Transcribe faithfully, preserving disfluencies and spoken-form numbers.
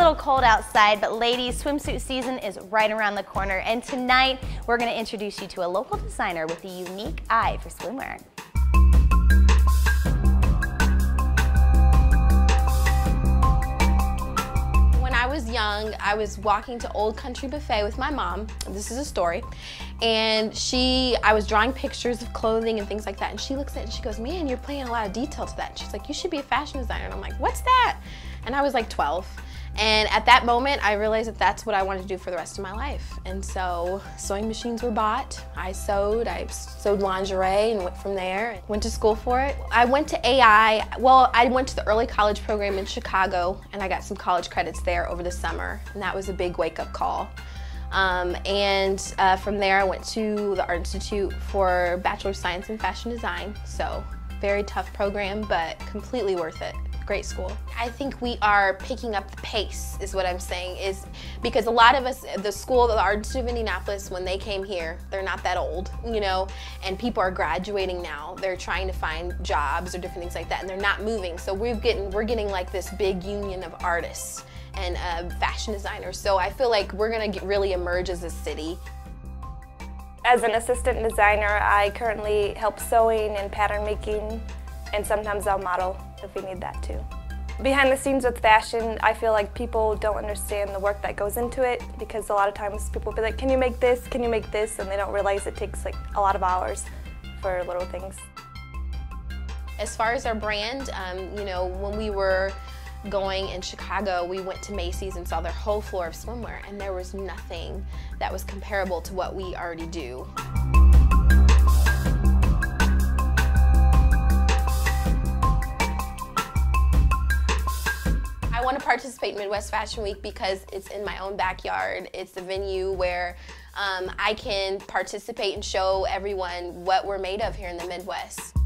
little cold outside, but ladies, swimsuit season is right around the corner, and tonight we're going to introduce you to a local designer with a unique eye for swimwear. Young, I was walking to Old Country Buffet with my mom, this is a story, and she, I was drawing pictures of clothing and things like that, and she looks at it and she goes, man, you're playing a lot of detail to that. And she's like, you should be a fashion designer. And I'm like, what's that? And I was like twelve, and at that moment I realized that that's what I wanted to do for the rest of my life. And so sewing machines were bought, I sewed, I sewed lingerie and went from there, went to school for it. I went to A I, well I went to the early college program in Chicago, and I got some college credits there over the summer, and that was a big wake-up call. Um, and uh, from there I went to the Art Institute for Bachelor of Science in Fashion Design, so very tough program but completely worth it. Great school. I think we are picking up the pace is what I'm saying, is because a lot of us, the school, the Art Institute of Indianapolis, when they came here, they're not that old, you know, and people are graduating now. They're trying to find jobs or different things like that, and they're not moving. So we're getting, we're getting like this big union of artists and uh, fashion designers. So I feel like we're gonna get really emerge as a city. As an assistant designer, I currently help sewing and pattern making, and sometimes I'll model if we need that too. Behind the scenes with fashion, I feel like people don't understand the work that goes into it, because a lot of times people be like, can you make this, can you make this, and they don't realize it takes like a lot of hours for little things. As far as our brand, um, you know, when we were going in Chicago, we went to Macy's and saw their whole floor of swimwear, and there was nothing that was comparable to what we already do. I want to participate in Midwest Fashion Week because it's in my own backyard. It's a venue where um, I can participate and show everyone what we're made of here in the Midwest.